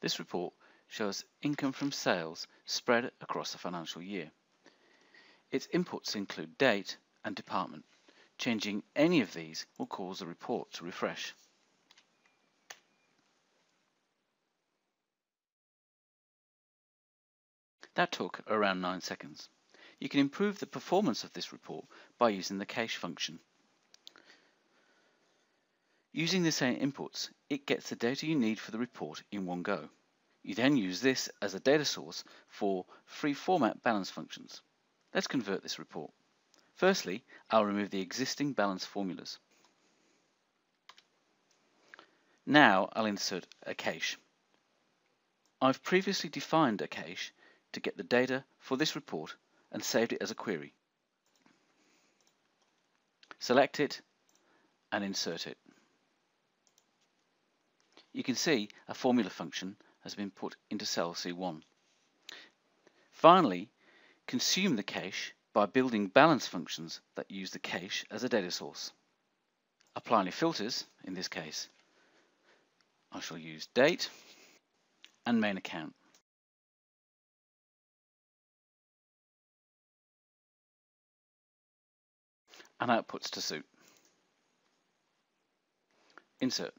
This report shows income from sales spread across the financial year. Its inputs include date and department. Changing any of these will cause the report to refresh. That took around 9 seconds. You can improve the performance of this report by using the cache function. Using the same inputs, it gets the data you need for the report in one go. You then use this as a data source for free format balance functions. Let's convert this report. Firstly, I'll remove the existing balance formulas. Now I'll insert a cache. I've previously defined a cache to get the data for this report and saved it as a query. Select it and insert it. You can see a formula function has been put into cell C1. Finally, consume the cache by building balance functions that use the cache as a data source. Apply any filters. In this case, I shall use date and main account. And outputs to suit. Insert.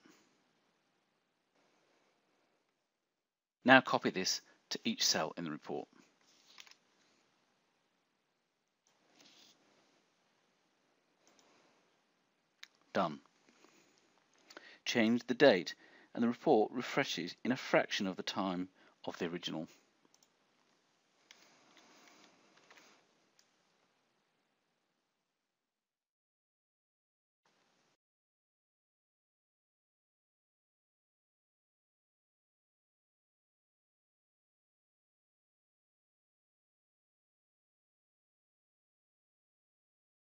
Now copy this to each cell in the report. Done. Change the date and the report refreshes in a fraction of the time of the original.